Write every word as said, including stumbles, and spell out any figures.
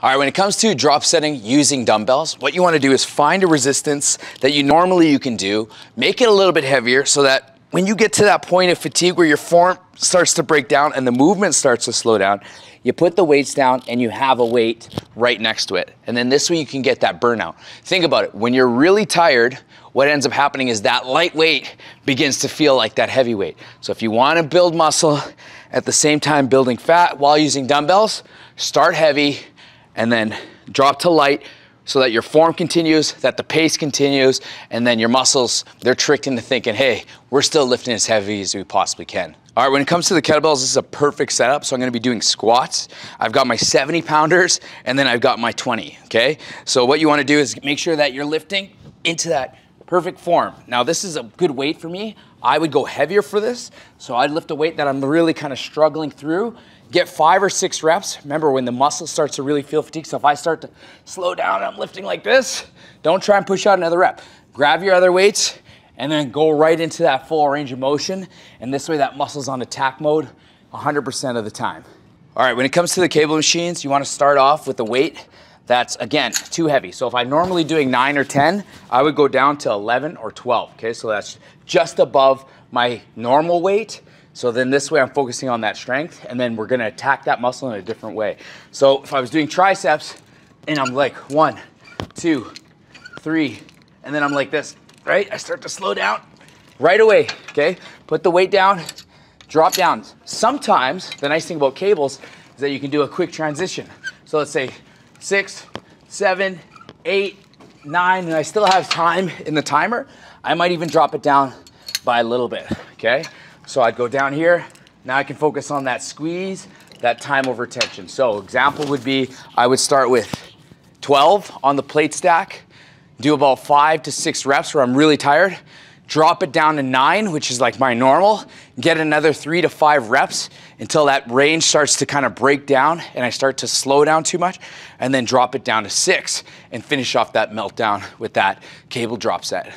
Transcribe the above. All right, when it comes to drop setting using dumbbells, what you wanna do is find a resistance that you normally you can do, make it a little bit heavier so that when you get to that point of fatigue where your form starts to break down and the movement starts to slow down, you put the weights down and you have a weight right next to it. And then this way you can get that burnout. Think about it, when you're really tired, what ends up happening is that light weight begins to feel like that heavy weight. So if you wanna build muscle, at the same time building fat while using dumbbells, start heavy, and then drop to light so that your form continues, that the pace continues, and then your muscles, they're tricked into thinking, hey, we're still lifting as heavy as we possibly can. All right, when it comes to the kettlebells, this is a perfect setup. So I'm gonna be doing squats. I've got my seventy pounders, and then I've got my twenty, okay? So what you wanna do is make sure that you're lifting into that perfect form. Now this is a good weight for me. I would go heavier for this. So I'd lift a weight that I'm really kind of struggling through. Get five or six reps. Remember, when the muscle starts to really feel fatigued, so if I start to slow down and I'm lifting like this, don't try and push out another rep. Grab your other weights and then go right into that full range of motion. And this way that muscle's on attack mode one hundred percent of the time. All right, when it comes to the cable machines, you wanna start off with the weight that's, again, too heavy. So if I'm normally doing nine or ten, I would go down to eleven or twelve, okay? So that's just above my normal weight. So then this way I'm focusing on that strength, and then we're gonna attack that muscle in a different way. So if I was doing triceps and I'm like one, two, three, and then I'm like this, right? I start to slow down right away, okay? Put the weight down, drop down. Sometimes, the nice thing about cables is that you can do a quick transition. So let's say, six, seven, eight, nine, and I still have time in the timer. I might even drop it down by a little bit, okay? So I'd go down here. Now I can focus on that squeeze, that time over tension. So example would be, I would start with twelve on the plate stack, do about five to six reps where I'm really tired, drop it down to nine, which is like my normal, get another three to five reps until that range starts to kind of break down and I start to slow down too much, and then drop it down to six and finish off that meltdown with that cable drop set.